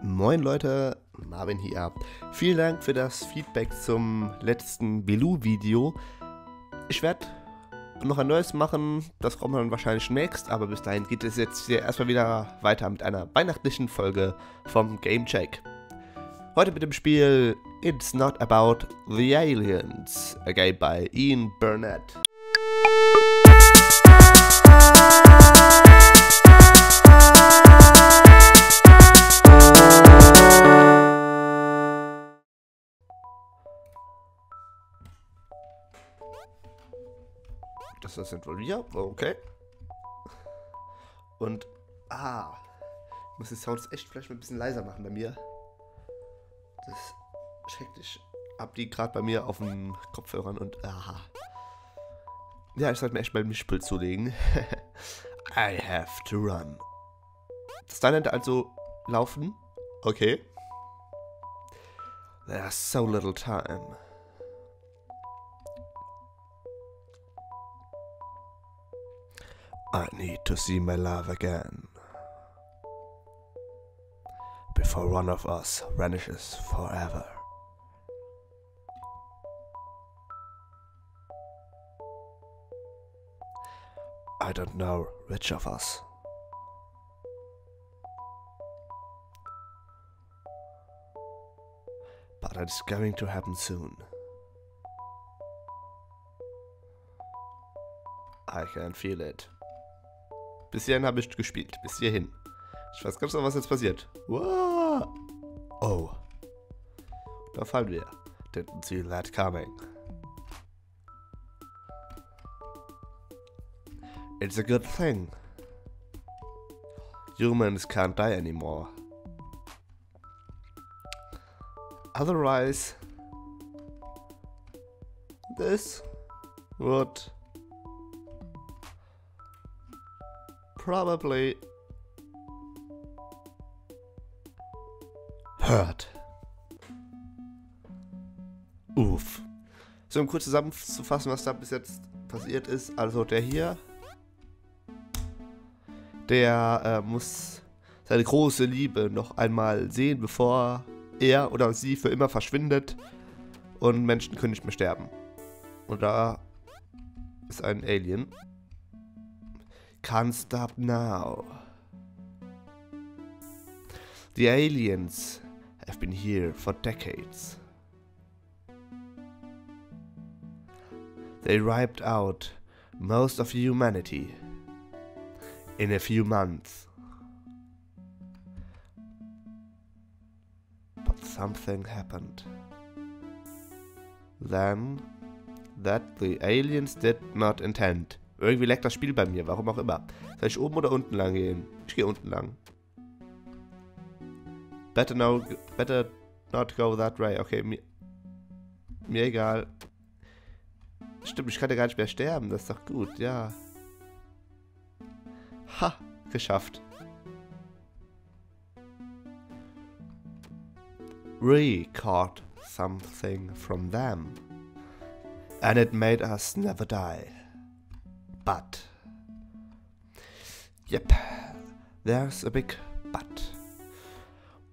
Moin Leute, Marvin hier. Vielen Dank für das Feedback zum letzten Belu-Video. Ich werde noch ein neues machen, das kommt dann wahrscheinlich next, aber bis dahin geht es jetzt hier erstmal wieder weiter mit einer weihnachtlichen Folge vom Gamecheck. Heute mit dem Spiel It's Not About the Aliens, a game by Ian Burnette. Das sind wohl wir, okay. Und, ich muss die Sounds echt vielleicht mal ein bisschen leiser machen bei mir. Das schreckt dich ab, die gerade bei mir auf den Kopfhörern und, ja, ich sollte mir echt mal den Mischpult zulegen. I have to run. Das dann nennt also laufen, okay. There's so little time. I need to see my love again, before one of us vanishes forever. I don't know which of us. But it's going to happen soon. I can feel it. Bis hierhin habe ich gespielt. Bis hierhin. Ich weiß ganz genau, was jetzt passiert. Wow. Oh. Da fallen wir. Didn't see that coming. It's a good thing. Humans can't die anymore. Otherwise, this would probably hurt. Uff. So, um kurz zusammenzufassen, was da bis jetzt passiert ist. Also der hier, der muss seine große Liebe noch einmal sehen, bevor er oder sie für immer verschwindet und Menschen können nicht mehr sterben. Und da ist ein Alien. Can't stop now. The aliens have been here for decades. They wiped out most of humanity in a few months. But something happened. Then, that the aliens did not intend. Irgendwie leckt das Spiel bei mir, warum auch immer. Soll ich oben oder unten lang gehen? Ich gehe unten lang. Better not go that way. Okay, mir egal. Stimmt, ich kann ja gar nicht mehr sterben. Das ist doch gut, ja. Ha, geschafft. We caught something from them. And it made us never die. But, yep, there's a big but.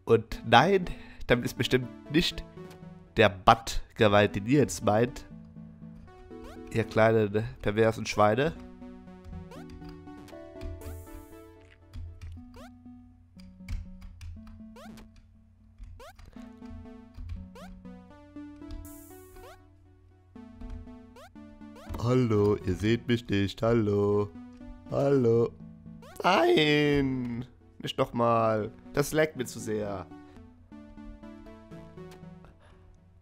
Und nein, damit ist bestimmt nicht der Butt gemeint, den ihr jetzt meint. Ihr kleinen perversen Schweine. Hallo, ihr seht mich nicht. Hallo. Hallo. Nein. Nicht nochmal. Das laggt mir zu sehr.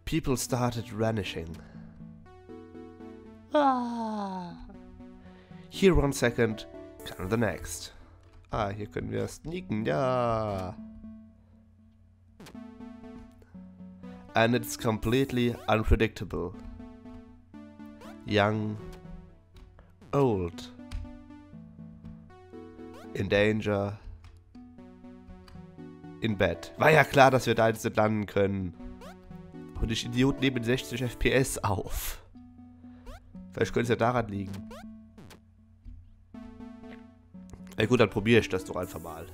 People started vanishing. Here one second, gone the next. Hier können wir sneaken. Ja. And it's completely unpredictable. Young, old, in danger, in bed. War ja klar, dass wir da jetzt nicht landen können. Und ich Idiot nehme 60 FPS auf. Vielleicht könnte es ja daran liegen. Na gut, dann probiere ich das doch einfach mal.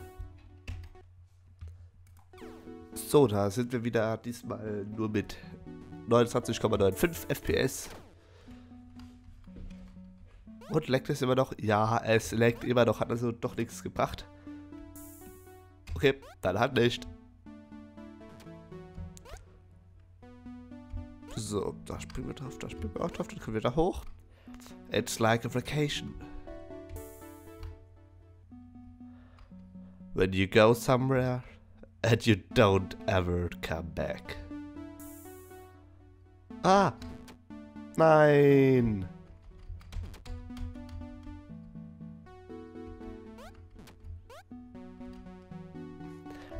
So, da sind wir wieder, diesmal nur mit 29,95 FPS. Und leckt es immer noch? Ja, es leckt immer noch, hat also doch nichts gebracht. Okay, dann halt nicht. So, da springen wir drauf, da springen wir auch drauf, dann können wir da hoch. It's like a vacation. When you go somewhere and you don't ever come back. Ah! Nein!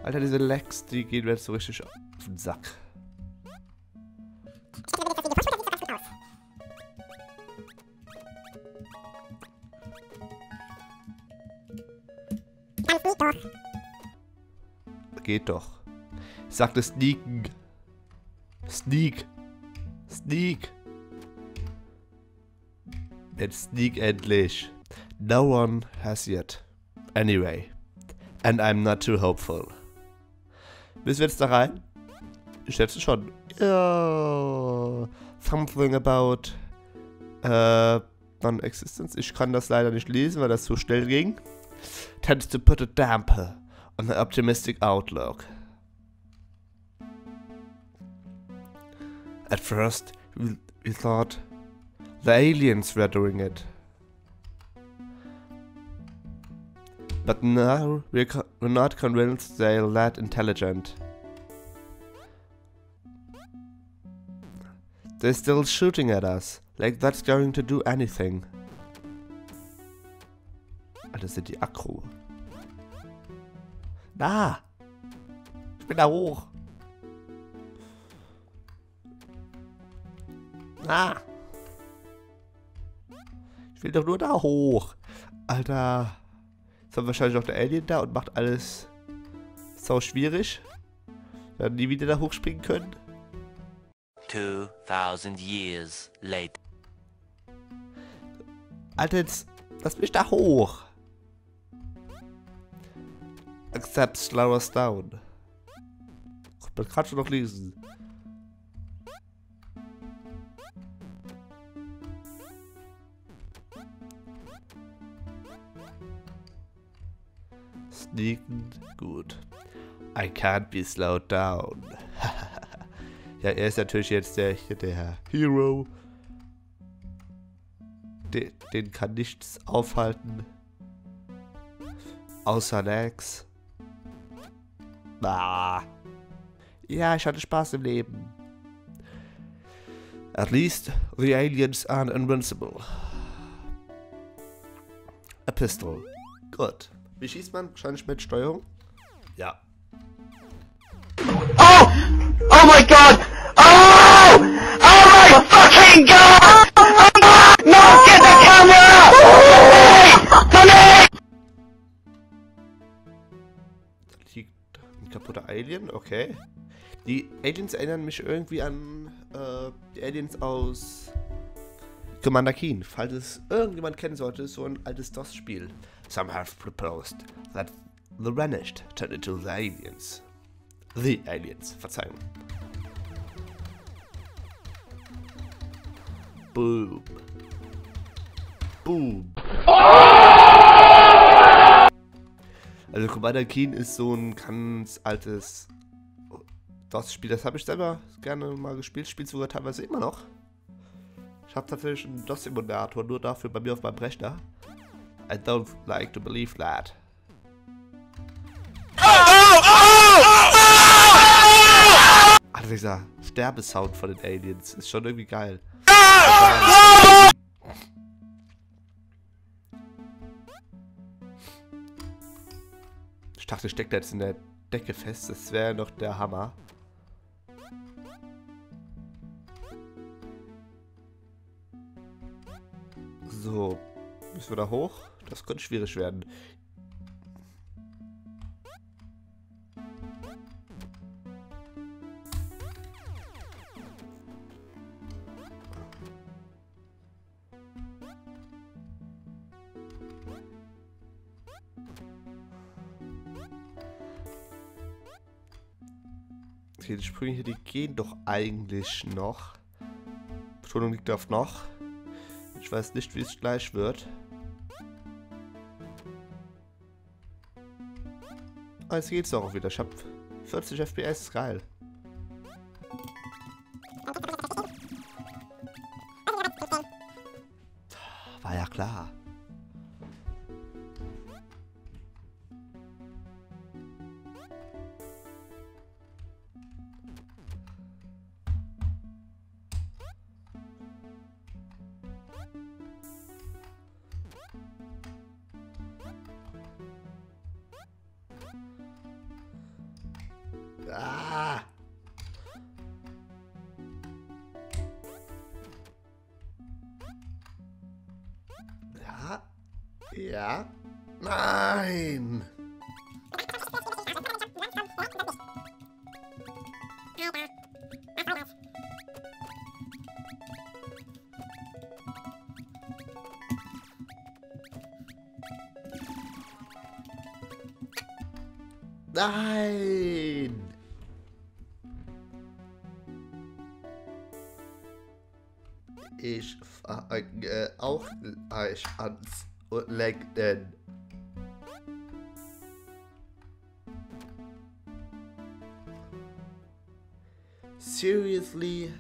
Alter, diese Lags, die gehen mir jetzt so richtig auf den Sack. Geht doch. Ich sagte sneaken. Sneak. Sneak. Jetzt sneak endlich. No one has yet. Anyway. And I'm not too hopeful. Müssen wir jetzt da rein? Ich schätze schon. Ja. Something about non-existence. Ich kann das leider nicht lesen, weil das so schnell ging. Tends to put a damper on an optimistic outlook. At first, we thought the aliens were doing it. But now we're not convinced they're that intelligent. They're still shooting at us, like that's going to do anything. Das sind die Akro. Da! Ich bin da hoch! Na! Ich will doch nur da hoch! Alter! Jetzt haben wir wahrscheinlich noch der Alien da und macht alles so schwierig. Wir werden nie wieder da hochspringen können. 2000 years later. Alter, jetzt lass mich da hoch! Except slow us down. Man kann schon noch lesen. Sneaken, gut. I can't be slowed down. Ja, er ist natürlich jetzt der Hero. Den kann nichts aufhalten. Außer Lex. Ah. Ja, ich hatte Spaß im Leben. At least the aliens aren't invincible. A pistol. Gut. Wie schießt man? Wahrscheinlich mit Steuerung? Ja. Oh! Oh my god! Oh! Oh my fucking god! No! Get the camera! Kaputter Alien, okay. Die Aliens erinnern mich irgendwie an die Aliens aus Commander Keen. Falls es irgendjemand kennen sollte, ist so ein altes DOS-Spiel. Some have proposed that the vanished turned into the aliens. The aliens, Verzeihung. Boom. Boom. Also Commander Keen ist so ein ganz altes DOS-Spiel, das habe ich selber gerne mal gespielt, spielt sogar teilweise immer noch. Ich habe tatsächlich einen DOS-Emulator nur dafür bei mir auf meinem Rechner. I don't like to believe that. Also dieser Sterbesound von den Aliens ist schon irgendwie geil. Ich dachte, ich stecke da jetzt in der Decke fest. Das wäre noch der Hammer. So. Müssen wir da hoch? Das könnte schwierig werden. Okay, die Sprünge hier, die gehen doch eigentlich noch. Betonung liegt auf noch. Ich weiß nicht, wie es gleich wird. Ah, jetzt geht's doch auch wieder. Ich hab 40 FPS, geil. War ja klar. Ah! Ja. Ja. Nein! Nein! Ich fange auch gleich an zu lenken. Seriously?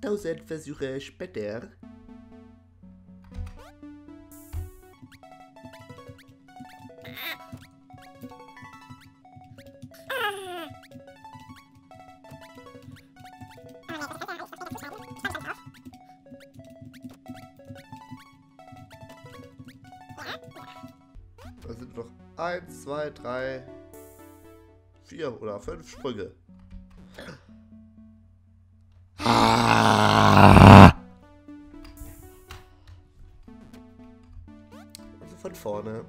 Tausend Versuche später. Da sind noch 1, 2, 3, 4 oder 5 Sprünge. Also von vorne.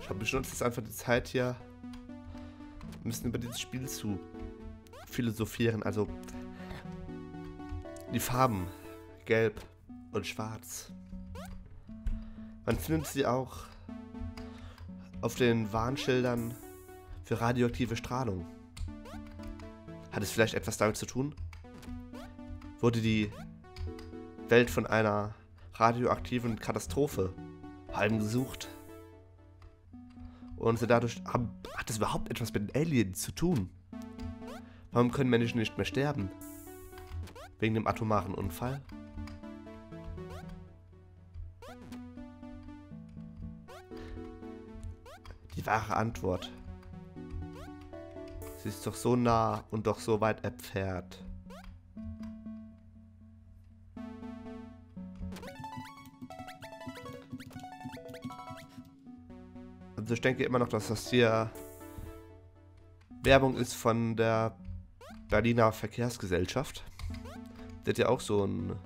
Ich nutze jetzt einfach die Zeit hier. Wir müssen über dieses Spiel zu philosophieren. Also die Farben gelb und schwarz. Man findet sie auch auf den Warnschildern für radioaktive Strahlung. Hat es vielleicht etwas damit zu tun? Wurde die Welt von einer radioaktiven Katastrophe heimgesucht? Und dadurch hat das überhaupt etwas mit den Aliens zu tun? Warum können Menschen nicht mehr sterben? Wegen dem atomaren Unfall? Die wahre Antwort. Sie ist doch so nah und doch so weit entfernt. Also ich denke immer noch, dass das hier Werbung ist von der Berliner Verkehrsgesellschaft. Die hat ja auch so ein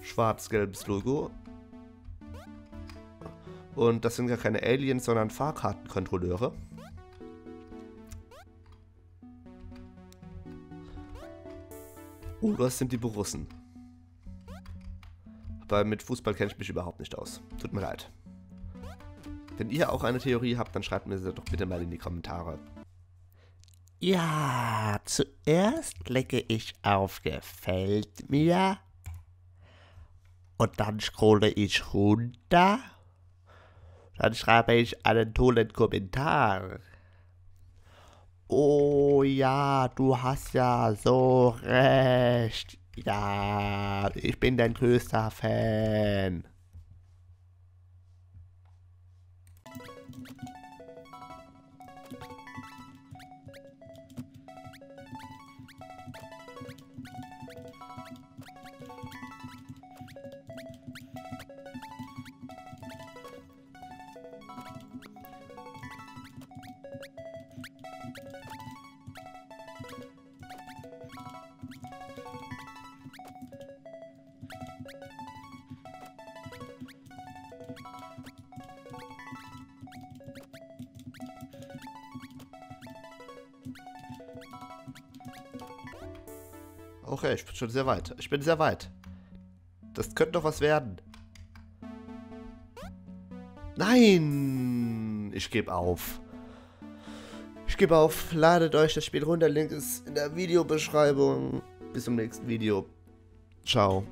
schwarz-gelbes Logo. Und das sind gar keine Aliens, sondern Fahrkartenkontrolleure. Oder das sind die Borussen. Aber mit Fußball kenne ich mich überhaupt nicht aus. Tut mir leid. Wenn ihr auch eine Theorie habt, dann schreibt mir sie doch bitte mal in die Kommentare. Ja, zuerst klicke ich auf Gefällt mir. Und dann scrolle ich runter. Dann schreibe ich einen tollen Kommentar. Oh ja, du hast ja so recht. Ja, ich bin dein größter Fan. Okay, ich bin schon sehr weit. Ich bin sehr weit. Das könnte doch was werden. Nein! Ich gebe auf. Ich gebe auf. Ladet euch das Spiel runter. Link ist in der Videobeschreibung. Bis zum nächsten Video. Ciao.